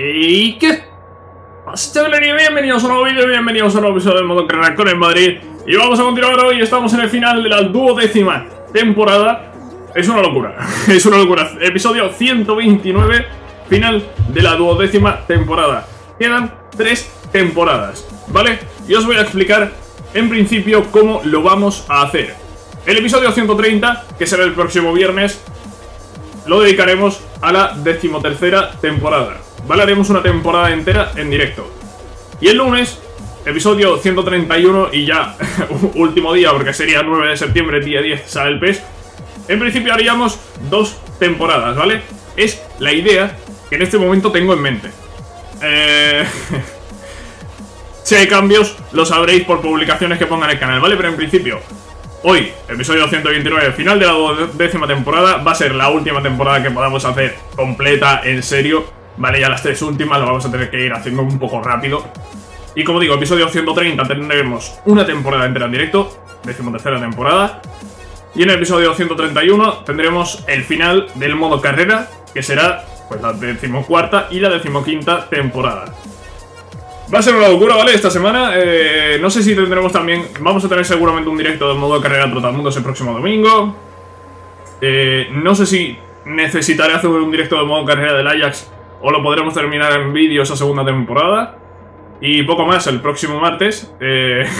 ¿Y qué pasa, chavalería? Bienvenidos a un nuevo vídeo, bienvenidos a un nuevo episodio de Modo Carrera con el Madrid. Y vamos a continuar hoy, estamos en el final de la 12ª temporada. Es una locura, es una locura. Episodio 129, final de la 12ª temporada. Quedan 3 temporadas, ¿vale? Y os voy a explicar en principio cómo lo vamos a hacer. El episodio 130, que será el próximo viernes, lo dedicaremos a la 13ª temporada. Vale, haremos una temporada entera en directo. Y el lunes, episodio 131 y ya último día, porque sería 9 de septiembre, día 10 sale el PES. En principio haríamos 2 temporadas, ¿vale? Es la idea que en este momento tengo en mente. Si hay cambios, lo sabréis por publicaciones que pongan en el canal, ¿vale? Pero en principio, hoy, episodio 129, final de la 12ª temporada, va a ser la última temporada que podamos hacer completa, en serio. Vale, ya las 3 últimas las vamos a tener que ir haciendo un poco rápido. Y como digo, episodio 130 tendremos una temporada entera en directo, 13ª temporada. Y en el episodio 131 tendremos el final del modo carrera, que será pues la 14ª y la 15ª temporada. Va a ser una locura, ¿vale? Esta semana, no sé si tendremos también, vamos a tener seguramente un directo del modo carrera Trotamundos el próximo domingo. No sé si necesitaré hacer un directo del modo carrera del Ajax, o lo podremos terminar en vídeo esa segunda temporada. Y poco más, el próximo martes, PES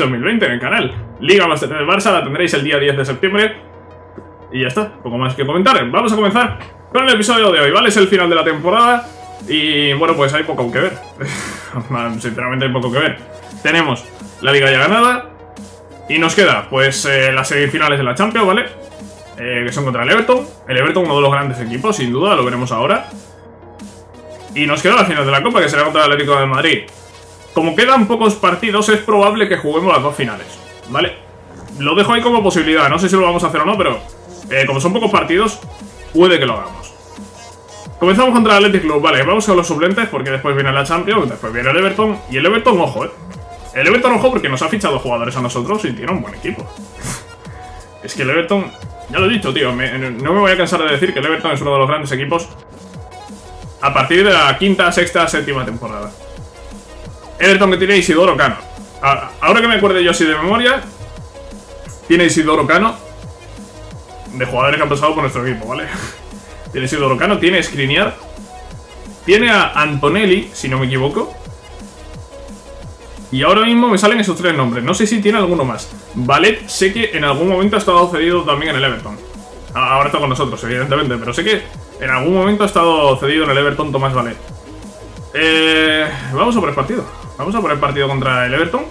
2020 en el canal. Liga Master del Barça, la tendréis el día 10 de septiembre. Y ya está, poco más que comentar. Vamos a comenzar con el episodio de hoy, ¿vale? Es el final de la temporada. Y bueno, pues hay poco que ver. Sinceramente hay poco que ver. Tenemos la Liga ya ganada. Y nos queda, pues, las semifinales de la Champions, ¿vale? Que son contra el Everton. El Everton, uno de los grandes equipos, sin duda, lo veremos ahora. Y nos queda la final de la Copa, que será contra el Atlético de Madrid. Como quedan pocos partidos, es probable que juguemos las 2 finales, ¿vale? Lo dejo ahí como posibilidad, no sé si lo vamos a hacer o no, pero como son pocos partidos, puede que lo hagamos. Comenzamos contra el Athletic Club, vale, vamos a los suplentes, porque después viene la Champions, después viene el Everton. Y el Everton, ojo, el Everton, ojo, porque nos ha fichado jugadores a nosotros y tiene un buen equipo. Es que el Everton, ya lo he dicho, tío, no me voy a cansar de decir que el Everton es uno de los grandes equipos a partir de la 5ª, 6ª, 7ª temporada. Everton, que tiene Isidoro Cano. Ahora que me acuerdo yo así de memoria, tiene Isidoro Cano, de jugadores que han pasado por nuestro equipo, ¿vale? Tiene Isidoro Cano, tiene Skriniar, tiene a Antonelli, si no me equivoco. Y ahora mismo me salen esos 3 nombres. No sé si tiene alguno más. Valet, sé que en algún momento ha estado cedido también en el Everton. Ahora está con nosotros, evidentemente, pero sé que en algún momento ha estado cedido en el Everton Tomás Valet. Vamos a por el partido. Vamos a por el partido contra el Everton.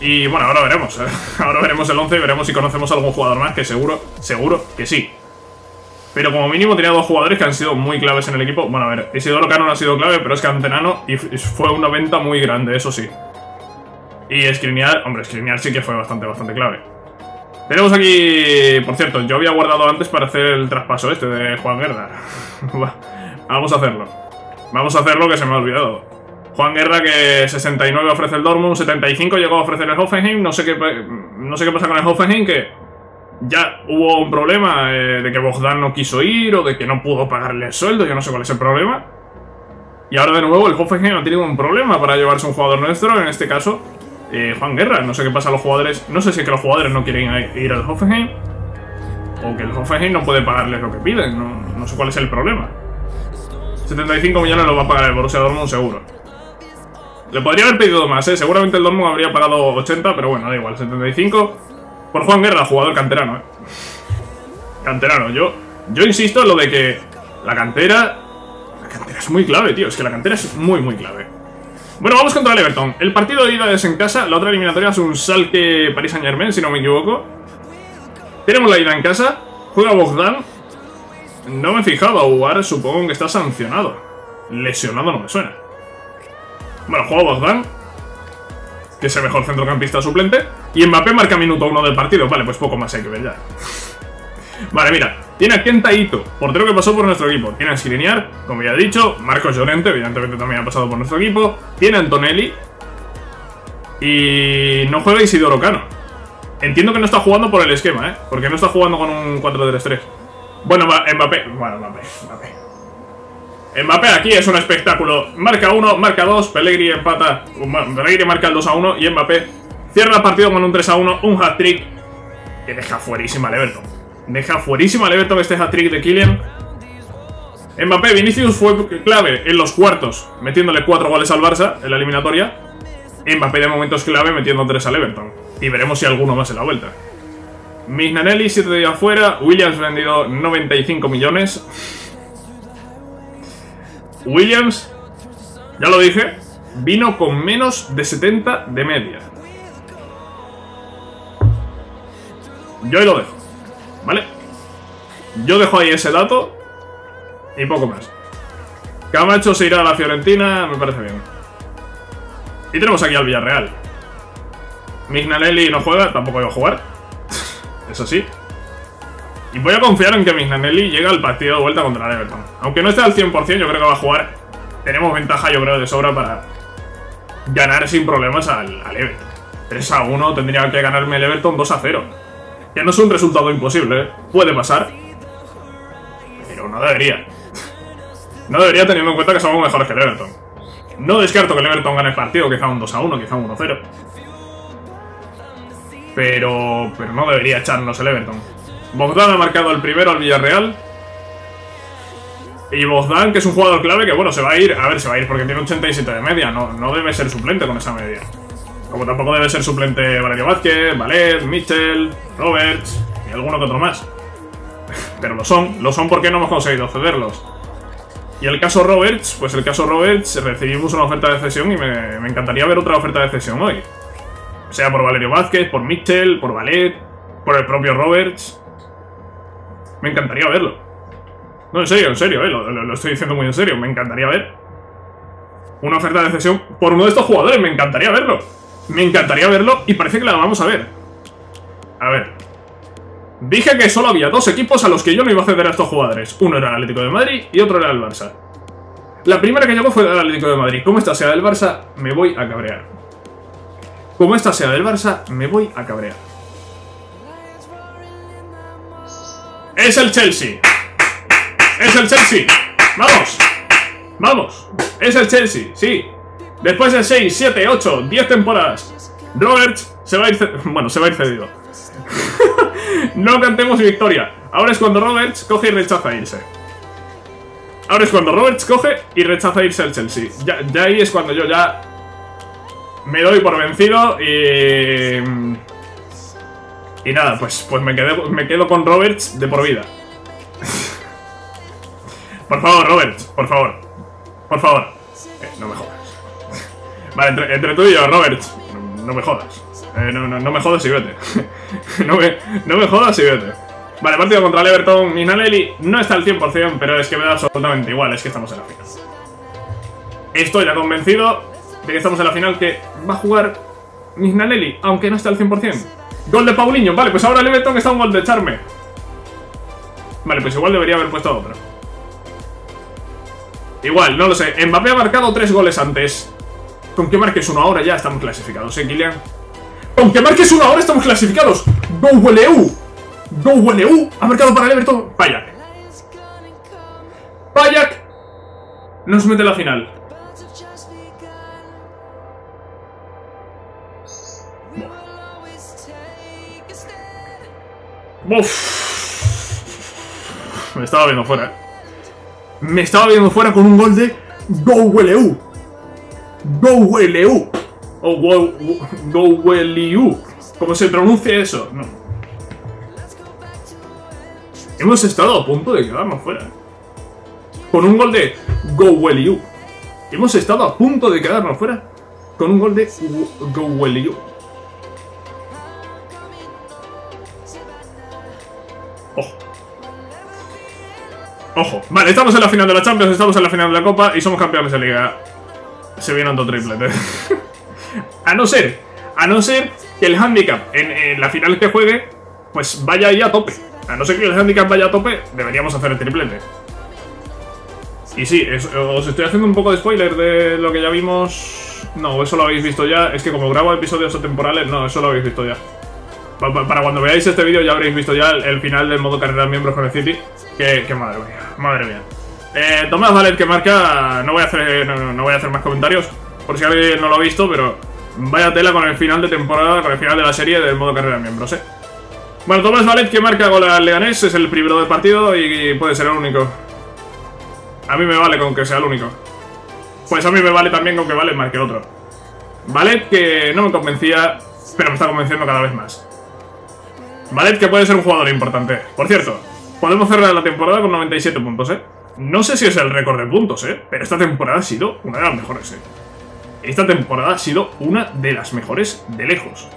Y bueno, ahora veremos. Ahora veremos el 11 y veremos si conocemos a algún jugador más, que seguro que sí. Pero como mínimo tenía 2 jugadores que han sido muy claves en el equipo. Bueno, a ver, Isidoro Cano no ha sido clave, pero es que Antenano fue una venta muy grande, eso sí. Y Skriniar, hombre, Skriniar sí que fue bastante clave. Tenemos aquí, por cierto, yo había guardado antes para hacer el traspaso este de Juan Guerra. Vamos a hacerlo. Vamos a hacerlo, que se me ha olvidado. Juan Guerra, que 69 ofrece el Dortmund, 75 llegó a ofrecer el Hoffenheim. No sé qué pasa con el Hoffenheim, que ya hubo un problema de que Bogdan no quiso ir o de que no pudo pagarle el sueldo. Yo no sé cuál es el problema. Y ahora de nuevo el Hoffenheim ha tenido un problema para llevarse un jugador nuestro, en este caso Juan Guerra. No sé qué pasa a los jugadores. No sé si es que los jugadores no quieren ir al Hoffenheim o que el Hoffenheim no puede pagarles lo que piden. No sé cuál es el problema. 75 millones lo va a pagar el Borussia Dortmund seguro. Le podría haber pedido más, seguramente el Dortmund habría pagado 80, pero bueno, da igual, 75 por Juan Guerra, jugador canterano, Canterano, yo insisto en lo de que la cantera es muy clave, tío. Es que la cantera es muy clave. Bueno, vamos contra el Everton. El partido de ida es en casa. La otra eliminatoria es un Schalke Paris Saint Germain, si no me equivoco. Tenemos la ida en casa. Juega Bogdan. No me fijaba, jugar, supongo que está sancionado. Lesionado no me suena. Bueno, juega Bogdan, que es el mejor centrocampista suplente. Y Mbappé marca minuto 1 del partido. Vale, pues poco más hay que ver ya. Vale, mira, tiene a Kenta Ito, portero que pasó por nuestro equipo. Tiene a Skriniar, como ya he dicho. Marcos Llorente, evidentemente, también ha pasado por nuestro equipo. Tiene a Antonelli. Y no juega Isidoro Cano. Entiendo que no está jugando por el esquema, porque no está jugando con un 4-3-3. Bueno, Mbappé. Mbappé aquí es un espectáculo. Marca 1, marca 2, Pellegrini empata. Pellegrini marca el 2-1 y Mbappé cierra el partido con un 3-1, un hat-trick que deja fuerísima al Everton. Deja fuerísima al Everton este hat-trick de Kylian Mbappé. Vinicius fue clave en los cuartos, metiéndole 4 goles al Barça en la eliminatoria. Mbappé de momento es clave metiendo 3 al Everton. Y veremos si alguno más en la vuelta. Mignanelli, 7 días fuera. Williams vendido 95 millones. Williams, ya lo dije, vino con menos de 70 de media. Yo ahí lo dejo, ¿vale? Yo dejo ahí ese dato y poco más. Camacho se irá a la Fiorentina, me parece bien. Y tenemos aquí al Villarreal. Mignanelli no juega, tampoco iba a jugar. Eso sí. Y voy a confiar en que Mignanelli llega al partido de vuelta contra el Everton. Aunque no esté al 100%, yo creo que va a jugar. Tenemos ventaja, yo creo, de sobra para ganar sin problemas al Everton. 3-1 tendría que ganarme el Everton 2-0. Que no es un resultado imposible, ¿eh? Puede pasar. Pero no debería. No debería, teniendo en cuenta que somos mejores que el Everton. No descarto que el Everton gane el partido, quizá un 2-1, quizá un 1-0. Pero no debería echarnos el Everton. Bogdan ha marcado el primero al Villarreal. Y Bogdan, que es un jugador clave, que bueno, se va a ir. A ver, se va a ir porque tiene 87 de media. No debe ser suplente con esa media. Como tampoco debe ser suplente Valerio Vázquez, Valet, Michel, Roberts y alguno que otro más. Pero lo son porque no hemos conseguido cederlos. Y el caso Roberts, pues el caso Roberts, recibimos una oferta de cesión y me encantaría ver otra oferta de cesión hoy. Sea por Valerio Vázquez, por Michel, por Valet, por el propio Roberts. Me encantaría verlo. No, en serio, lo estoy diciendo muy en serio. Me encantaría ver una oferta de cesión por uno de estos jugadores. Me encantaría verlo. Me encantaría verlo y parece que la vamos a ver. A ver. Dije que solo había dos equipos a los que yo no iba a ceder a estos jugadores. Uno era el Atlético de Madrid y otro era el Barça. La primera que llegó fue el Atlético de Madrid. Como esta sea del Barça, me voy a cabrear. Como esta sea del Barça, me voy a cabrear. ¡Es el Chelsea! ¡Es el Chelsea! ¡Vamos! ¡Vamos! ¡Es el Chelsea! ¡Sí! Después de 6, 7, 8, 10 temporadas, Roberts se va a ir cedido. Bueno, se va a ir cedido. No cantemos victoria. Ahora es cuando Roberts coge y rechaza irse. Ahora es cuando Roberts coge y rechaza irse al Chelsea. Ya ahí es cuando yo ya me doy por vencido y... Y nada, pues me quedo con Roberts de por vida. Por favor, Roberts, por favor. Por favor. No me jodas. Vale, entre tú y yo, Roberts, no me jodas. No me jodas y vete. No me jodas y vete. Vale, partido contra el Everton. Mignanelli no está al 100%, pero es que me da absolutamente igual. Es que estamos en la final. Estoy ya convencido de que estamos en la final, que va a jugar Mignanelli, aunque no está al 100%. Gol de Paulinho, vale, pues ahora el Everton está un gol de Charme. Vale, pues igual debería haber puesto otro. Igual, no lo sé. Mbappé ha marcado 3 goles antes. Con que marques uno ahora ya estamos clasificados, ¿eh, Kylian? Con que marques uno ahora estamos clasificados. Go Weliu. Go Weliu ha marcado para el Everton. Payak nos mete la final. Uf. Me estaba viendo fuera. Me estaba viendo fuera con un gol de Go Weliu. Go Weliu. O Go Weliu. ¿Cómo se pronuncia eso? No. Hemos estado a punto de quedarnos fuera. Con un gol de Go Weliu. Hemos estado a punto de quedarnos fuera. Con un gol de Go Weliu. Ojo, vale, estamos en la final de la Champions, estamos en la final de la Copa y somos campeones de Liga. Se viene otro triplete. A no ser que el handicap en la final que juegue, pues vaya ahí a tope. A no ser que el handicap vaya a tope, deberíamos hacer el triplete. Y sí, os estoy haciendo un poco de spoiler de lo que ya vimos. No, eso lo habéis visto ya. Es que como grabo episodios atemporales, no, eso lo habéis visto ya. Para cuando veáis este vídeo ya habréis visto ya el final del modo carrera miembros con el City. Que madre mía, madre mía. Tomás Valet que marca. No voy a hacer más comentarios, por si alguien no lo ha visto, pero vaya tela con el final de temporada, con el final de la serie del modo carrera de miembros, eh. Bueno, Tomás Valet que marca gol al Leganés, es el primero del partido y puede ser el único. A mí me vale con que sea el único. Pues a mí me vale también con que Valet marque otro. Valet que no me convencía, pero me está convenciendo cada vez más. Valet que puede ser un jugador importante. Por cierto, podemos cerrar la temporada con 97 puntos, eh. No sé si es el récord de puntos, pero esta temporada ha sido una de las mejores, Esta temporada ha sido una de las mejores de lejos.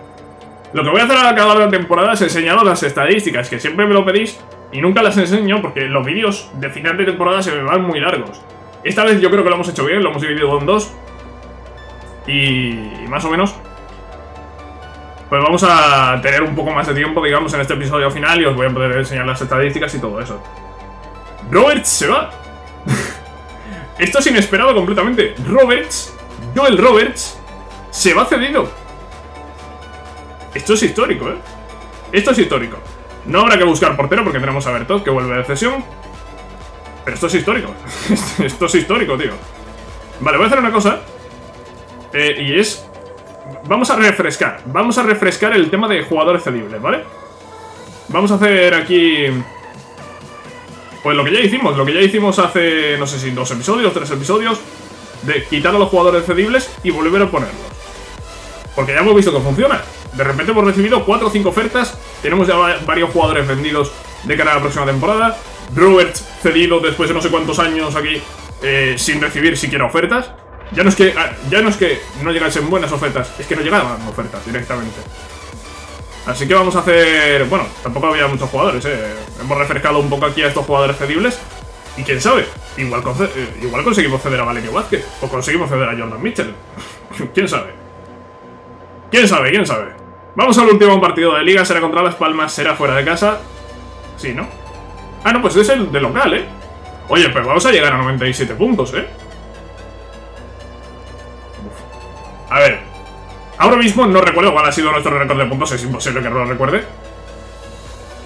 Lo que voy a hacer al acabar la temporada es enseñaros las estadísticas, que siempre me lo pedís y nunca las enseño porque los vídeos de final de temporada se me van muy largos. Esta vez yo creo que lo hemos hecho bien, lo hemos dividido en dos. Y más o menos pues vamos a tener un poco más de tiempo, digamos, en este episodio final y os voy a poder enseñar las estadísticas y todo eso. Roberts se va. Esto es inesperado completamente. Roberts, Joel Roberts, se va cedido. Esto es histórico, ¿eh? Esto es histórico. No habrá que buscar portero porque tenemos a Bertot que vuelve de cesión. Pero esto es histórico. Esto es histórico, tío. Vale, voy a hacer una cosa. Y es... Vamos a refrescar el tema de jugadores cedibles, ¿vale? Vamos a hacer aquí... Pues lo que ya hicimos hace, no sé si 2 episodios, 3 episodios, de quitar a los jugadores cedibles y volver a ponerlos. Porque ya hemos visto que funciona. De repente hemos recibido 4 o 5 ofertas, tenemos ya varios jugadores vendidos de cara a la próxima temporada. Roberts cedido después de no sé cuántos años aquí, sin recibir siquiera ofertas. Ya no es que no llegasen buenas ofertas, es que no llegaban ofertas directamente. Así que vamos a hacer... Bueno, tampoco había muchos jugadores, Hemos refrescado un poco aquí a estos jugadores cedibles. Y quién sabe, igual conseguimos ceder a Valerio Vázquez. O conseguimos ceder a Jordan Mitchell. ¿Quién sabe? ¿Quién sabe? ¿Quién sabe? Vamos al último partido de Liga. Será contra Las Palmas, será fuera de casa. Sí, ¿no? Ah, no, pues es el de local, Oye, pues vamos a llegar a 97 puntos, Uf. A ver... Ahora mismo no recuerdo cuál ha sido nuestro récord de puntos, es imposible que no lo recuerde.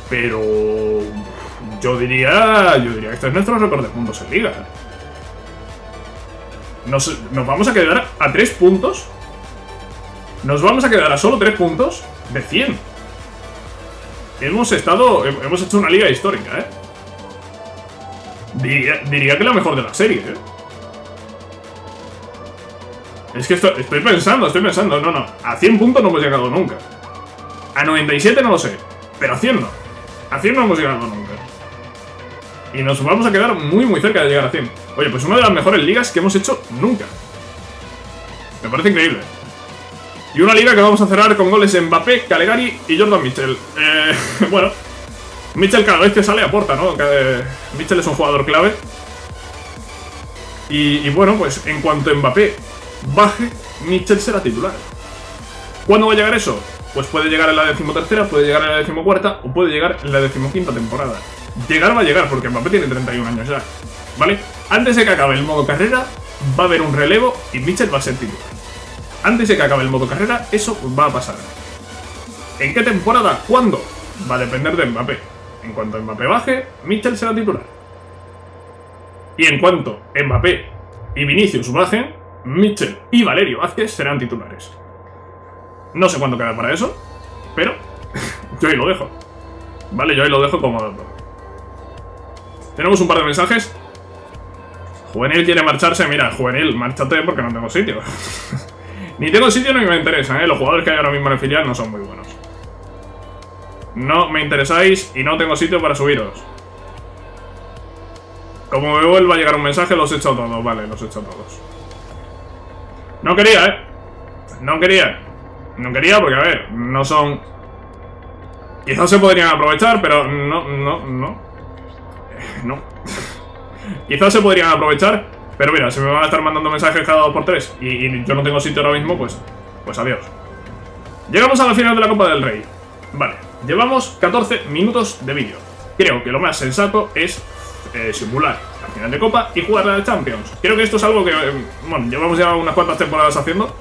Pero... Yo diría que este es nuestro récord de puntos en Liga. Nos vamos a quedar a 3 puntos. Nos vamos a quedar a solo 3 puntos de 100. Hemos hecho una Liga histórica, Diría que la mejor de la serie, Es que estoy pensando, no. A 100 puntos no hemos llegado nunca. A 97 no lo sé, pero a 100 no. A 100 no hemos llegado nunca. Y nos vamos a quedar muy, muy cerca de llegar a 100. Oye, pues una de las mejores ligas que hemos hecho nunca. Me parece increíble. Y una liga que vamos a cerrar con goles de Mbappé, Calegari y Jordan Mitchell. Bueno, Mitchell cada vez que sale aporta, ¿no? Mitchell es un jugador clave. Y bueno, pues en cuanto a Mbappé baje, Michel será titular. ¿Cuándo va a llegar eso? Pues puede llegar en la 13ª, puede llegar en la 14ª o puede llegar en la 15ª temporada. Llegar va a llegar porque Mbappé tiene 31 años ya, ¿vale? Antes de que acabe el modo carrera va a haber un relevo y Michel va a ser titular. Antes de que acabe el modo carrera eso va a pasar. ¿En qué temporada? ¿Cuándo? Va a depender de Mbappé. En cuanto Mbappé baje, Michel será titular. Y en cuanto Mbappé y Vinicius bajen, Michel y Valerio Vázquez serán titulares. No sé cuánto queda para eso, pero yo ahí lo dejo. Vale, yo ahí lo dejo como dato. Tenemos un par de mensajes. Juvenil quiere marcharse. Mira, Juvenil, márchate porque no tengo sitio. Ni tengo sitio ni me interesan, Los jugadores que hay ahora mismo en el filial no son muy buenos. No me interesáis y no tengo sitio para subiros. Como me vuelva a llegar un mensaje, los echo a todos. Vale, los echo a todos. No quería, No quería porque, a ver, no son... Quizás se podrían aprovechar, pero no. Quizás se podrían aprovechar, pero mira, se me van a estar mandando mensajes cada 2 por 3 y yo no tengo sitio ahora mismo, pues adiós. Llegamos a la final de la Copa del Rey. Vale, llevamos 14 minutos de vídeo. Creo que lo más sensato es... simular la final de Copa y jugar la de Champions. Creo que esto es algo que, bueno, llevamos ya unas cuantas temporadas haciendo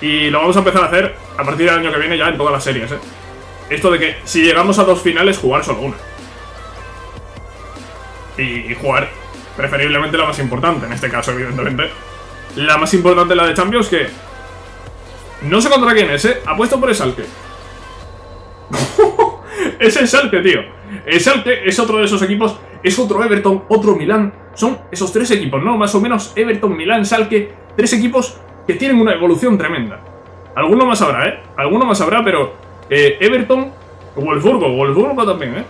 y lo vamos a empezar a hacer a partir del año que viene ya en todas las series, Esto de que si llegamos a 2 finales, jugar solo una. Y jugar Preferiblemente la más importante, en este caso, evidentemente. La más importante, la de Champions, que... no sé contra quién es, ¿eh? Apuesto por el Schalke. Es el Schalke, tío. El Schalke es otro de esos equipos. Es otro Everton, otro Milán. Son esos tres equipos, ¿no? Más o menos Everton, Milán, Schalke. Tres equipos que tienen una evolución tremenda. Alguno más habrá, ¿eh? Alguno más habrá, pero... Everton, Wolfsburgo también, ¿eh?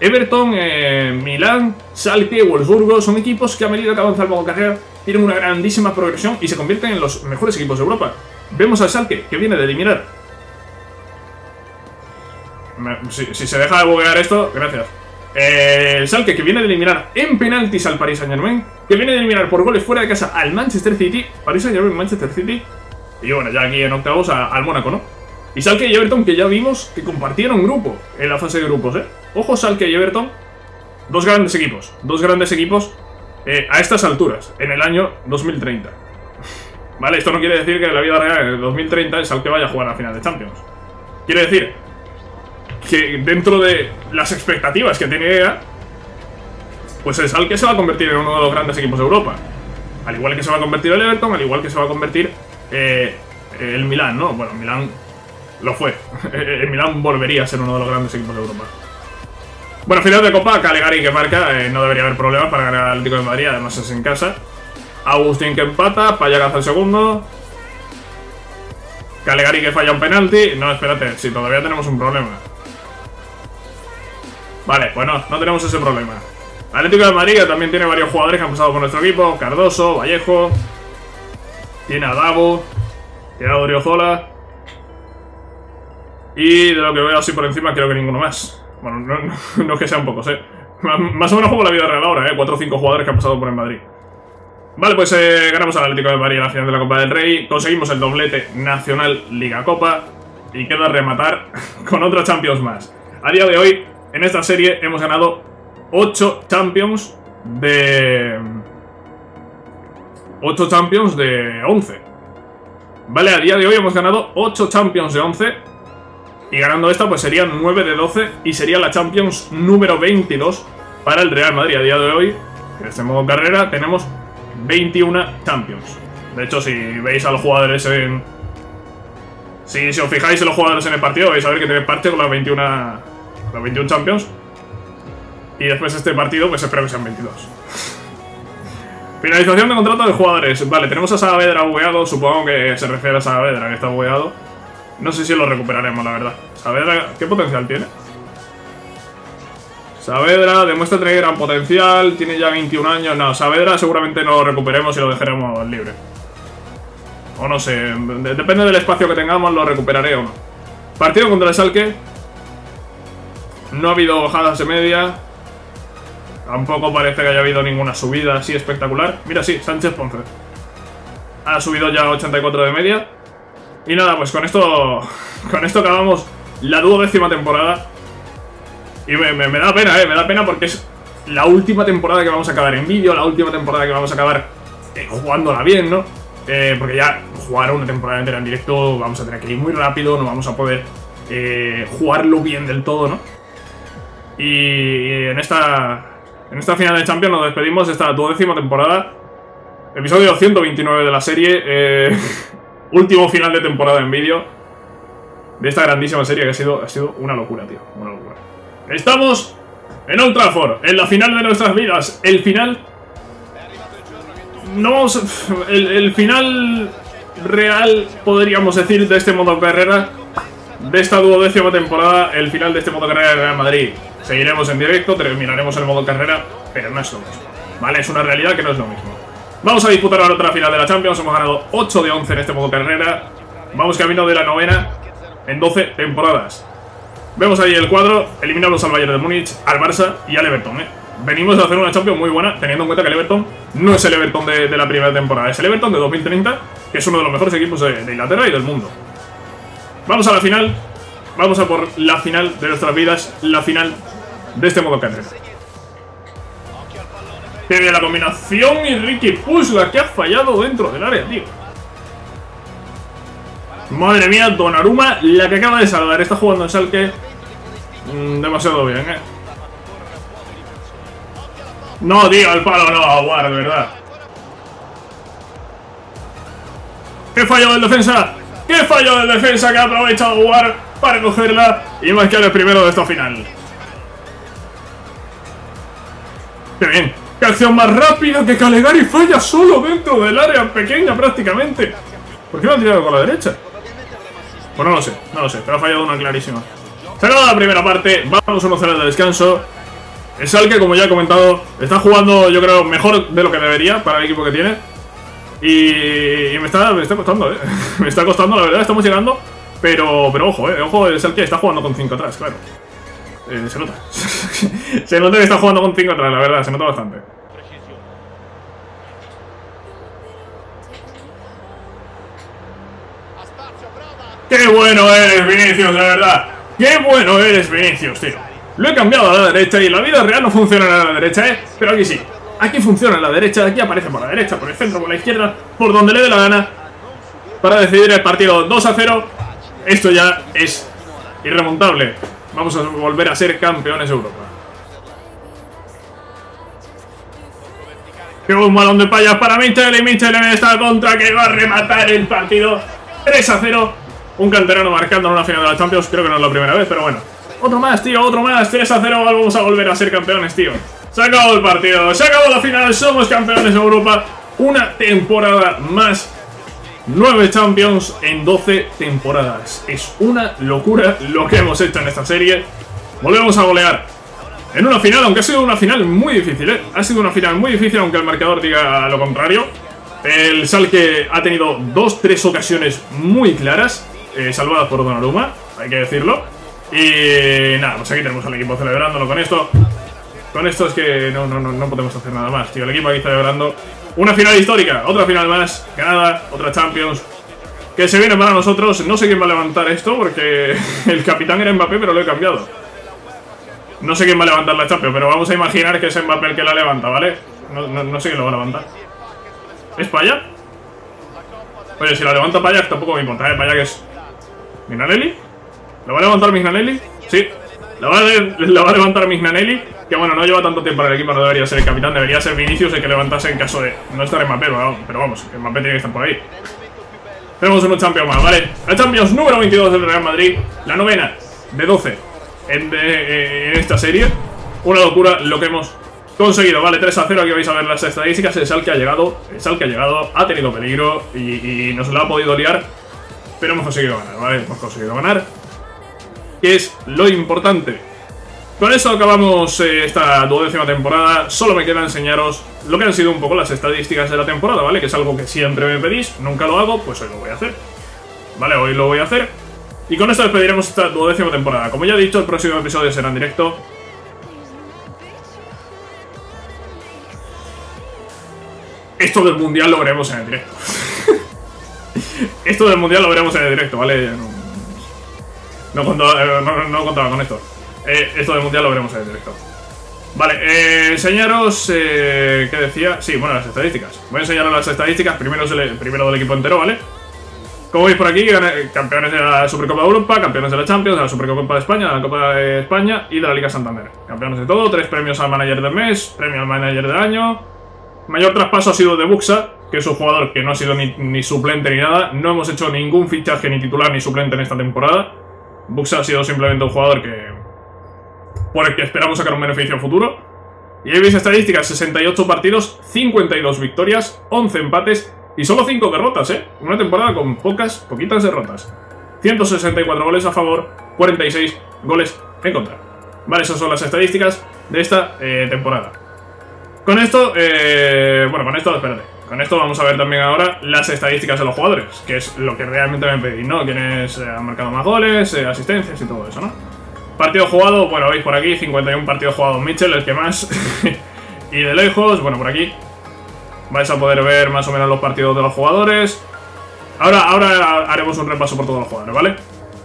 Everton, Milán, Schalke, Wolfsburgo son equipos que a medida que avanza el modo carrera tienen una grandísima progresión y se convierten en los mejores equipos de Europa. Vemos a Schalke, que viene de eliminar. Si se deja de buguear esto, gracias. Schalke, que viene de eliminar en penaltis al Paris Saint-Germain, que viene de eliminar por goles fuera de casa al Manchester City, Paris Saint-Germain, Manchester City, y bueno, ya aquí en octavos al Mónaco, ¿no? Y Schalke y Everton, que ya vimos que compartieron grupo en la fase de grupos, ¿eh? Ojo, Schalke y Everton, dos grandes equipos. Dos grandes equipos a estas alturas, en el año 2030. Vale, esto no quiere decir que en la vida real, en el 2030, el Schalke vaya a jugar a la final de Champions. Quiere decir que dentro de las expectativas que tiene EA, pues el Schalke se va a convertir en uno de los grandes equipos de Europa. Al igual que se va a convertir el Everton, al igual que se va a convertir el Milán, ¿no? Bueno, Milán lo fue. El Milán volvería a ser uno de los grandes equipos de Europa. Bueno, final de Copa, Calegari que marca, no debería haber problemas para ganar al Atlético de Madrid, además es en casa. Agustín que empata, Payagas al segundo. Calegari que falla un penalti. No, espérate, si todavía tenemos un problema. Vale, pues no, no tenemos ese problema. Atlético de Madrid, que también tiene varios jugadores que han pasado por nuestro equipo. Cardoso, Vallejo. Tiene a Davo. Tiene a Oriozola. Y de lo que veo así por encima, creo que ninguno más. Bueno, no es que sean pocos, ¿eh? Más o menos juego la vida real ahora, ¿eh? 4 o 5 jugadores que han pasado por el Madrid. Vale, pues ganamos al Atlético de Madrid en la final de la Copa del Rey. Conseguimos el doblete nacional Liga Copa. Y queda rematar con otra Champions más. A día de hoy, en esta serie, hemos ganado 8 Champions de... 8 Champions de 11. Vale, a día de hoy hemos ganado 8 Champions de 11. Y ganando esta, pues serían 9 de 12 y sería la Champions número 22 para el Real Madrid. A día de hoy, en este modo carrera, tenemos 21 Champions. De hecho, si veis a los jugadores en... Si os fijáis en los jugadores en el partido, vais a ver que tienen parte con las 21 Champions. Y después este partido, pues espero que sean 22. Finalización de contrato de jugadores. Vale, tenemos a Saavedra bugueado. Supongo que se refiere a Saavedra, que está bugueado. No sé si lo recuperaremos, la verdad. Saavedra, ¿qué potencial tiene? Saavedra demuestra tener gran potencial. Tiene ya 21 años. No, Saavedra seguramente no lo recuperemos y lo dejaremos libre. O no sé, depende del espacio que tengamos, lo recuperaré o no. Partido contra el Schalke. No ha habido bajadas de media. Tampoco parece que haya habido ninguna subida así espectacular. Mira, sí, Sánchez Ponce ha subido ya 84 de media. Y nada, pues con esto acabamos la 12ª temporada. Y me da pena, me da pena porque es la última temporada que vamos a acabar en vídeo, la última temporada que vamos a acabar jugándola bien, ¿no? Porque ya jugar una temporada entera en directo vamos a tener que ir muy rápido, no vamos a poder jugarlo bien del todo, ¿no? Y en esta final de Champions nos despedimos de esta 12ª temporada. Episodio 129 de la serie. Último final de temporada en vídeo de esta grandísima serie que ha sido una locura, tío, una locura. Estamos en Old Trafford, en la final de nuestras vidas. El final... no, el final real, podríamos decir, de este modo carrera, de esta 12ª temporada, el final de este modo carrera de Real Madrid. Seguiremos en directo, terminaremos el modo carrera, pero no es lo mismo. Vale, es una realidad que no es lo mismo. Vamos a disputar ahora otra final de la Champions. Hemos ganado 8 de 11 en este modo carrera. Vamos camino de la 9ª en 12 temporadas. Vemos ahí el cuadro. Eliminamos al Bayern de Múnich, al Barça y al Everton, ¿eh? Venimos a hacer una Champions muy buena, teniendo en cuenta que el Everton no es el Everton de la primera temporada. Es el Everton de 2030, que es uno de los mejores equipos de Inglaterra y del mundo. Vamos a la final. Vamos a por la final de nuestras vidas. La final de este modo carrera. Qué bien la combinación y Ricky Puzla, que ha fallado dentro del área, tío. Madre mía, Donnarumma, la que acaba de salvar. Está jugando en Schalke demasiado bien, No, tío, al palo no, Aguar, de verdad. ¡Qué fallo del defensa! ¡Qué fallo del defensa que ha aprovechado Aguar para cogerla y marcar el primero de esta final! ¡Qué bien! ¡Qué acción más rápida que Calegari falla solo dentro del área pequeña prácticamente! ¿Por qué lo han tirado con la derecha? Bueno, no lo sé, no lo sé, pero ha fallado una clarísima. Se acaba la primera parte, vamos a 1-0 de descanso. El Schalke, como ya he comentado, está jugando, yo creo, mejor de lo que debería para el equipo que tiene. Y me está costando, me está costando, la verdad, estamos llegando. Pero ojo, ojo, el Schalke está jugando con 5 atrás, claro. Se nota. Se nota que está jugando con 5 atrás, la verdad, se nota bastante. ¡Qué bueno eres, Vinicius, la verdad! ¡Qué bueno eres, Vinicius, tío! Lo he cambiado a la derecha y la vida real no funciona a la derecha, ¿eh? Pero aquí sí. Aquí funciona a la derecha, aquí aparece por la derecha, por el centro, por la izquierda, por donde le dé la gana. Para decidir el partido 2-0. Esto ya es irremontable. Vamos a volver a ser campeones de Europa. ¡Qué buen balón de Payas para Michel! Y Michel en esta contra que va a rematar el partido 3-0. Un canterano marcando en una final de la Champions, creo que no es la primera vez, pero bueno. Otro más, tío, otro más, 3-0, vamos a volver a ser campeones, tío. Se acabó el partido, se acabó la final, somos campeones de Europa. Una temporada más, 9 Champions en 12 temporadas. Es una locura lo que hemos hecho en esta serie. Volvemos a golear en una final, aunque ha sido una final muy difícil, ¿eh? Ha sido una final muy difícil, aunque el marcador diga lo contrario. El Schalke ha tenido 2-3 ocasiones muy claras. Salvadas por Donnarumma, hay que decirlo. Y nada, pues aquí tenemos al equipo celebrándolo con esto. Con esto es que no podemos hacer nada más, tío. El equipo aquí celebrando una final histórica, otra final más, ganada, otra Champions que se viene para nosotros. No sé quién va a levantar esto porque el capitán era Mbappé, pero lo he cambiado. No sé quién va a levantar la Champions, pero vamos a imaginar que es Mbappé el que la levanta, ¿vale? No sé quién lo va a levantar. ¿Es Payagas? Oye, si la levanta Payagas tampoco me importa, ¿eh? Payagas es... ¿Mignanelli? ¿La va a levantar Mignanelli? Sí, la va a levantar Mignanelli. Que bueno, no lleva tanto tiempo en el equipo, no debería ser el capitán. Debería ser Vinicius el que levantase en caso de no estar en Mbappé, pero vamos, el Mbappé tiene que estar por ahí. Tenemos unos Champions más, ¿vale? La Champions número 22 del Real Madrid. La novena de 12 en esta serie. Una locura lo que hemos conseguido, ¿vale? 3-0, aquí vais a ver las estadísticas. El Schalke ha llegado, ha tenido peligro y nos lo ha podido liar. Pero hemos conseguido ganar, ¿vale? Hemos conseguido ganar, que es lo importante. Con esto acabamos esta 12ª temporada. Solo me queda enseñaros lo que han sido un poco las estadísticas de la temporada, ¿vale? Que es algo que siempre me pedís, nunca lo hago, pues hoy lo voy a hacer. ¿Vale? Hoy lo voy a hacer. Y con esto despediremos esta 12ª temporada. Como ya he dicho, el próximo episodio será en directo. Esto del Mundial lo veremos en el directo. Esto del Mundial lo veremos en el directo, ¿vale? No contaba con esto. Esto del Mundial lo veremos en el directo. Vale, enseñaros... ¿qué decía? Sí, bueno, las estadísticas. Voy a enseñaros las estadísticas, primero del equipo entero, ¿vale? Como veis por aquí, campeones de la Supercopa de Europa, campeones de la Champions, de la Supercopa de España, de la Copa de España y de la Liga Santander. Campeones de todo, 3 premios al Manager del Mes, premio al Manager del Año. Mayor traspaso ha sido de Buxa, que es un jugador que no ha sido ni suplente ni nada. No hemos hecho ningún fichaje ni titular ni suplente en esta temporada. Buxa ha sido simplemente un jugador por el que esperamos sacar un beneficio futuro. Y ahí veis estadísticas, 68 partidos, 52 victorias, 11 empates y solo 5 derrotas, ¿eh? Una temporada con poquitas derrotas. 164 goles a favor, 46 goles en contra. Vale, esas son las estadísticas de esta temporada. Con esto, espérate. Con esto vamos a ver también ahora las estadísticas de los jugadores, que es lo que realmente me pedís, ¿no? Quienes han marcado más goles, asistencias y todo eso, ¿no? Partido jugado, bueno, veis por aquí, 51 partidos jugados Michel, el que más. Y de lejos, bueno, por aquí vais a poder ver más o menos los partidos de los jugadores. Ahora haremos un repaso por todos los jugadores, ¿vale?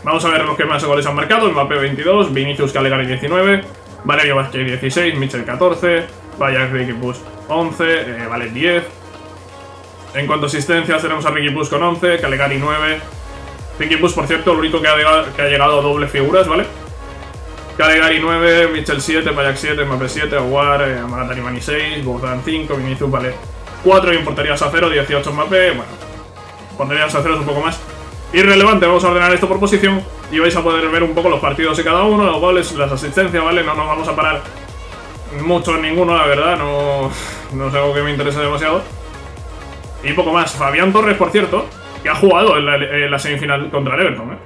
Vamos a ver los que más goles han marcado. Mbappé 22, Vinicius, Calegari 19, Valerio Vázquez 16, Michel 14, Payagas, Ricky Puzla 11, Valet 10. En cuanto a asistencias, tenemos a Ricky Puzla con 11, Calegari 9. Ricky Puzla, por cierto, el único que ha llegado a doble figuras, ¿vale? Calegari 9, Michel 7, Payagas 7, Mbappé 7, Aguar, Matanimani 6, Bogdan 5, Vinicius, Valet 4 y en porterías a 0, 18 Mbappé. Bueno, porterías a 0 es un poco más irrelevante. Vamos a ordenar esto por posición y vais a poder ver un poco los partidos de cada uno, los goles, las asistencias, ¿vale? No nos vamos a parar mucho en ninguno, la verdad, no es algo que me interese demasiado. Y poco más. Fabián Torres, por cierto, que ha jugado en la semifinal contra el Everton, ¿eh?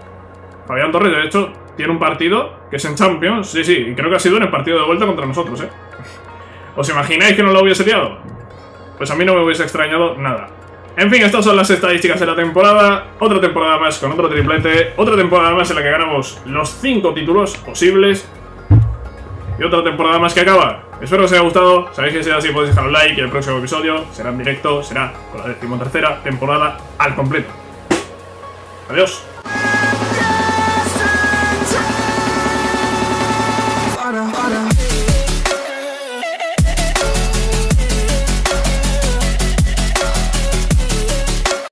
Fabián Torres, de hecho, tiene un partido que es en Champions. Sí, sí, y creo que ha sido en el partido de vuelta contra nosotros, ¿eh? ¿Os imagináis que no lo hubiese liado? Pues a mí no me hubiese extrañado nada. En fin, estas son las estadísticas de la temporada. Otra temporada más con otro triplete. Otra temporada más en la que ganamos los 5 títulos posibles. Y otra temporada más que acaba. Espero que os haya gustado. Sabéis que si es así podéis dejar un like y el próximo episodio será en directo. Será con la 13ª temporada al completo. Adiós.